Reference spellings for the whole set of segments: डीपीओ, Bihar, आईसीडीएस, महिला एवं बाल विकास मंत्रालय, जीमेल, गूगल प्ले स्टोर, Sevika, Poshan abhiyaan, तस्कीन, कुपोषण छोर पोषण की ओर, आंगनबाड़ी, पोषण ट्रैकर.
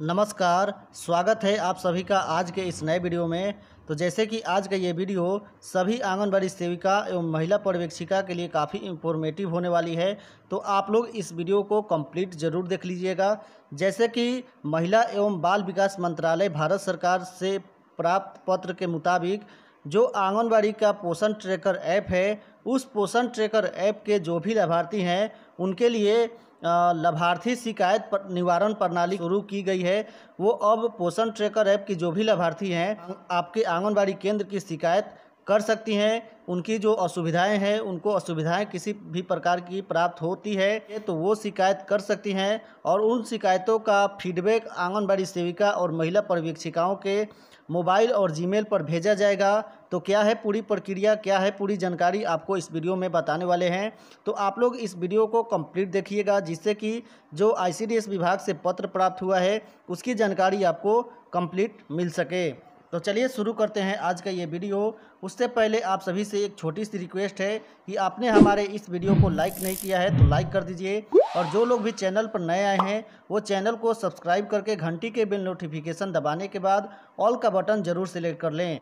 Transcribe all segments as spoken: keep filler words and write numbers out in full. नमस्कार, स्वागत है आप सभी का आज के इस नए वीडियो में। तो जैसे कि आज का ये वीडियो सभी आंगनबाड़ी सेविका एवं महिला पर्यवेक्षिका के लिए काफ़ी इंफॉर्मेटिव होने वाली है, तो आप लोग इस वीडियो को कंप्लीट ज़रूर देख लीजिएगा। जैसे कि महिला एवं बाल विकास मंत्रालय भारत सरकार से प्राप्त पत्र के मुताबिक जो आंगनबाड़ी का पोषण ट्रैकर ऐप है, उस पोषण ट्रैकर ऐप के जो भी लाभार्थी हैं उनके लिए लाभार्थी शिकायत पर, निवारण प्रणाली शुरू की गई है। वो अब पोषण ट्रैकर ऐप की जो भी लाभार्थी हैं आपके आंगनबाड़ी केंद्र की शिकायत कर सकती हैं। उनकी जो असुविधाएं हैं, उनको असुविधाएं किसी भी प्रकार की प्राप्त होती है तो वो शिकायत कर सकती हैं और उन शिकायतों का फीडबैक आंगनबाड़ी सेविका और महिला पर्यवेक्षिकाओं के मोबाइल और जीमेल पर भेजा जाएगा। तो क्या है पूरी प्रक्रिया, क्या है पूरी जानकारी आपको इस वीडियो में बताने वाले हैं, तो आप लोग इस वीडियो को कंप्लीट देखिएगा, जिससे कि जो आईसीडीएस विभाग से पत्र प्राप्त हुआ है उसकी जानकारी आपको कंप्लीट मिल सके। तो चलिए शुरू करते हैं आज का ये वीडियो। उससे पहले आप सभी से एक छोटी सी रिक्वेस्ट है कि आपने हमारे इस वीडियो को लाइक नहीं किया है तो लाइक कर दीजिए, और जो लोग भी चैनल पर नए आए हैं वो चैनल को सब्सक्राइब करके घंटी के बिल नोटिफिकेशन दबाने के बाद ऑल का बटन जरूर सेलेक्ट कर लें।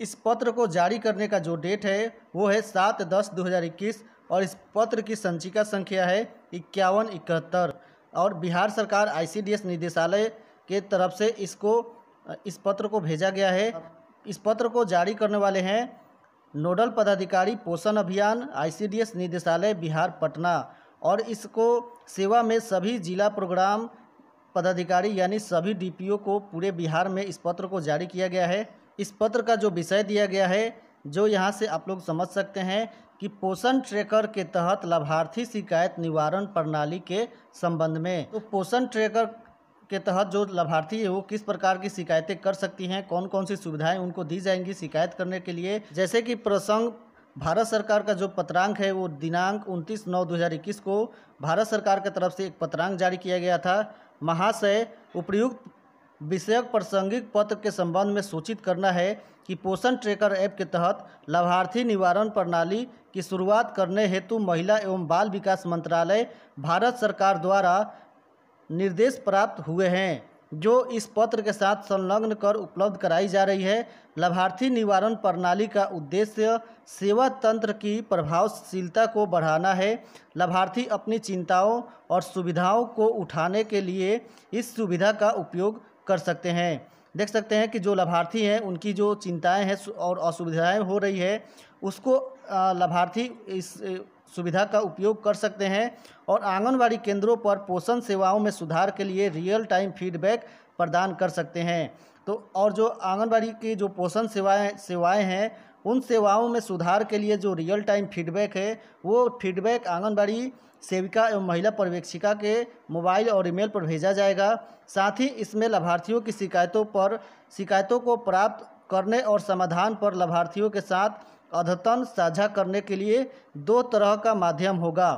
इस पत्र को जारी करने का जो डेट है वो है सात दस दो हज़ार इक्कीस और इस पत्र की संचिका संख्या है इक्यावन इकहत्तर, और बिहार सरकार आईसीडीएस निदेशालय के तरफ से इसको इस पत्र को भेजा गया है। इस पत्र को जारी करने वाले हैं नोडल पदाधिकारी पोषण अभियान आईसीडीएस निदेशालय बिहार पटना, और इसको सेवा में सभी जिला प्रोग्राम पदाधिकारी यानी सभी डीपीओ को पूरे बिहार में इस पत्र को जारी किया गया है। इस पत्र का जो विषय दिया गया है, जो यहाँ से आप लोग समझ सकते हैं कि पोषण ट्रैकर के तहत लाभार्थी शिकायत निवारण प्रणाली के संबंध में, तो पोषण ट्रैकर के तहत जो लाभार्थी है वो किस प्रकार की शिकायतें कर सकती हैं, कौन कौन सी सुविधाएं उनको दी जाएंगी शिकायत करने के लिए। जैसे कि प्रसंग भारत सरकार का जो पत्रांक है वो दिनांक उनतीस नौ दो हज़ार इक्कीस को भारत सरकार की तरफ से एक पत्रांक जारी किया गया था। महाशय, उपयुक्त विषयक प्रासंगिक पत्र के संबंध में सूचित करना है कि पोषण ट्रैकर ऐप के तहत लाभार्थी निवारण प्रणाली की शुरुआत करने हेतु महिला एवं बाल विकास मंत्रालय भारत सरकार द्वारा निर्देश प्राप्त हुए हैं, जो इस पत्र के साथ संलग्न कर उपलब्ध कराई जा रही है। लाभार्थी निवारण प्रणाली का उद्देश्य सेवा तंत्र की प्रभावशीलता को बढ़ाना है। लाभार्थी अपनी चिंताओं और सुविधाओं को उठाने के लिए इस सुविधा का उपयोग कर सकते हैं। देख सकते हैं कि जो लाभार्थी हैं उनकी जो चिंताएं हैं और असुविधाएं हो रही है, उसको लाभार्थी इस सुविधा का उपयोग कर सकते हैं और आंगनबाड़ी केंद्रों पर पोषण सेवाओं में सुधार के लिए रियल टाइम फीडबैक प्रदान कर सकते हैं। तो और जो आंगनबाड़ी की जो पोषण सेवाएं सेवाएं हैं उन सेवाओं में सुधार के लिए जो रियल टाइम फीडबैक है, वो फीडबैक आंगनबाड़ी सेविका एवं महिला पर्यवेक्षिका के मोबाइल और ईमेल पर भेजा जाएगा। साथ ही इसमें लाभार्थियों की शिकायतों पर शिकायतों को प्राप्त करने और समाधान पर लाभार्थियों के साथ अद्यतन साझा करने के लिए दो तरह का माध्यम होगा।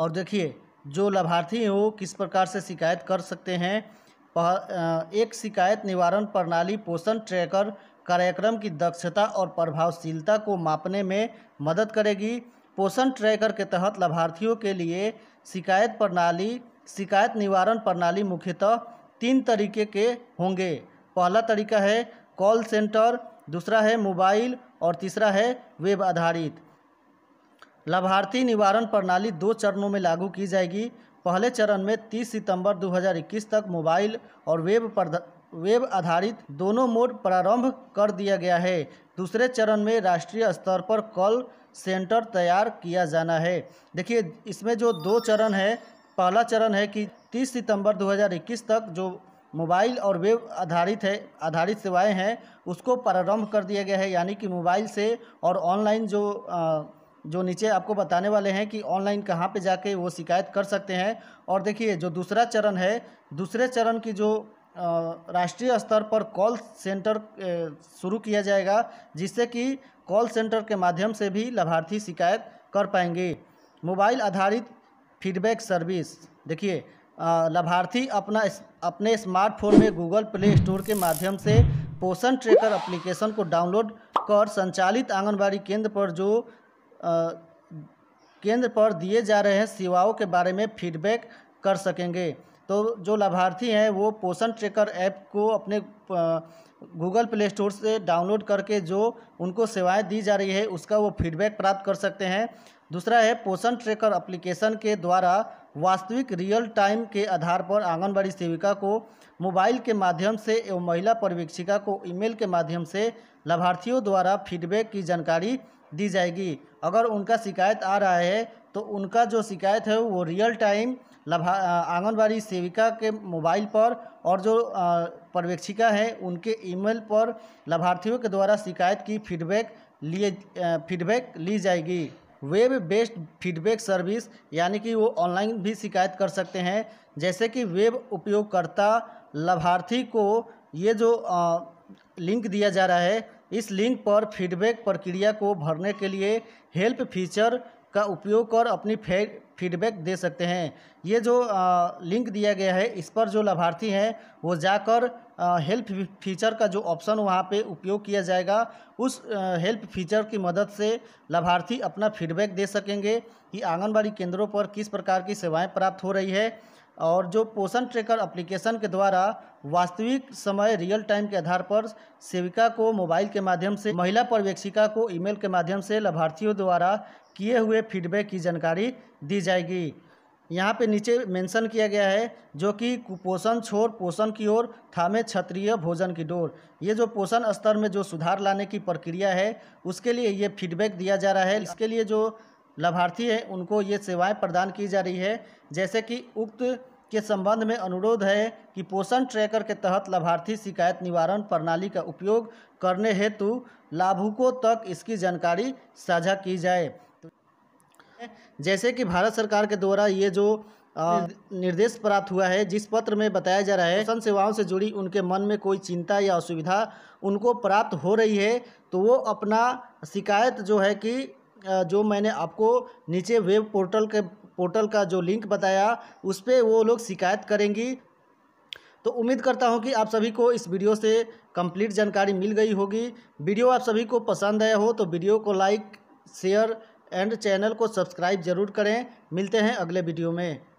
और देखिए जो लाभार्थी हैं वो किस प्रकार से शिकायत कर सकते हैं। एक, शिकायत निवारण प्रणाली पोषण ट्रैकर कार्यक्रम की दक्षता और प्रभावशीलता को मापने में मदद करेगी। पोषण ट्रैकर के तहत लाभार्थियों के लिए शिकायत प्रणाली शिकायत निवारण प्रणाली मुख्यतः तीन तरीके के होंगे। पहला तरीका है कॉल सेंटर, दूसरा है मोबाइल और तीसरा है वेब आधारित। लाभार्थी निवारण प्रणाली दो चरणों में लागू की जाएगी। पहले चरण में तीस सितंबर दो हज़ार इक्कीस तक मोबाइल और वेब वेब आधारित दोनों मोड प्रारंभ कर दिया गया है। दूसरे चरण में राष्ट्रीय स्तर पर कॉल सेंटर तैयार किया जाना है। देखिए इसमें जो दो चरण है, पहला चरण है कि तीस सितंबर दो हज़ार इक्कीस तक जो मोबाइल और वेब आधारित है आधारित सेवाएं हैं उसको प्रारंभ कर दिया गया है, यानी कि मोबाइल से और ऑनलाइन जो आ, जो नीचे आपको बताने वाले हैं कि ऑनलाइन कहां पे जाके वो शिकायत कर सकते हैं। और देखिए जो दूसरा चरण है, दूसरे चरण की जो राष्ट्रीय स्तर पर कॉल सेंटर शुरू किया जाएगा, जिससे कि कॉल सेंटर के माध्यम से भी लाभार्थी शिकायत कर पाएंगे। मोबाइल आधारित फीडबैक सर्विस, देखिए लाभार्थी अपना अपने स्मार्टफोन में गूगल प्ले स्टोर के माध्यम से पोषण ट्रैकर एप्लीकेशन को डाउनलोड कर संचालित आंगनबाड़ी केंद्र पर जो आ, केंद्र पर दिए जा रहे हैं सेवाओं के बारे में फीडबैक कर सकेंगे। तो जो लाभार्थी हैं वो पोषण ट्रैकर ऐप को अपने गूगल प्ले स्टोर से डाउनलोड करके जो उनको सेवाएं दी जा रही है उसका वो फीडबैक प्राप्त कर सकते हैं। दूसरा है पोषण ट्रैकर एप्लीकेशन के द्वारा वास्तविक रियल टाइम के आधार पर आंगनबाड़ी सेविका को मोबाइल के माध्यम से एवं महिला पर्यवेक्षिका को ईमेल के माध्यम से लाभार्थियों द्वारा फीडबैक की जानकारी दी जाएगी। अगर उनका शिकायत आ रहा है तो उनका जो शिकायत है वो रियल टाइम लाभा आंगनबाड़ी सेविका के मोबाइल पर और जो पर्यवेक्षिका है उनके ईमेल पर लाभार्थियों के द्वारा शिकायत की फीडबैक लिए फीडबैक ली जाएगी। वेब बेस्ड फीडबैक सर्विस यानी कि वो ऑनलाइन भी शिकायत कर सकते हैं, जैसे कि वेब उपयोगकर्ता लाभार्थी को ये जो आ, लिंक दिया जा रहा है इस लिंक पर फीडबैक प्रक्रिया को भरने के लिए हेल्प फीचर का उपयोग कर अपनी फीडबैक दे सकते हैं। ये जो आ, लिंक दिया गया है इस पर जो लाभार्थी हैं वो जाकर आ, हेल्प फीचर का जो ऑप्शन वहाँ पे उपयोग किया जाएगा उस आ, हेल्प फीचर की मदद से लाभार्थी अपना फीडबैक दे सकेंगे कि आंगनबाड़ी केंद्रों पर किस प्रकार की सेवाएं प्राप्त हो रही है। और जो पोषण ट्रैकर एप्लीकेशन के द्वारा वास्तविक समय रियल टाइम के आधार पर सेविका को मोबाइल के माध्यम से महिला पर्यवेक्षिका को ईमेल के माध्यम से लाभार्थियों द्वारा किए हुए फीडबैक की जानकारी दी जाएगी। यहाँ पे नीचे मेंशन किया गया है जो कि कुपोषण छोर पोषण की ओर थामे क्षत्रिय भोजन की डोर, ये जो पोषण स्तर में जो सुधार लाने की प्रक्रिया है उसके लिए ये फीडबैक दिया जा रहा है। इसके लिए जो लाभार्थी है उनको ये सेवाएं प्रदान की जा रही है, जैसे कि उक्त के संबंध में अनुरोध है कि पोषण ट्रैकर के तहत लाभार्थी शिकायत निवारण प्रणाली का उपयोग करने हेतु लाभुकों तक इसकी जानकारी साझा की जाए। जैसे कि भारत सरकार के द्वारा ये जो निर्देश प्राप्त हुआ है जिस पत्र में बताया जा रहा है पोषण सेवाओं से जुड़ी उनके मन में कोई चिंता या असुविधा उनको प्राप्त हो रही है तो वो अपना शिकायत जो है कि जो मैंने आपको नीचे वेब पोर्टल के पोर्टल का जो लिंक बताया उस पर वो लोग शिकायत करेंगी। तो उम्मीद करता हूं कि आप सभी को इस वीडियो से कंप्लीट जानकारी मिल गई होगी। वीडियो आप सभी को पसंद आया हो तो वीडियो को लाइक शेयर एंड चैनल को सब्सक्राइब जरूर करें। मिलते हैं अगले वीडियो में।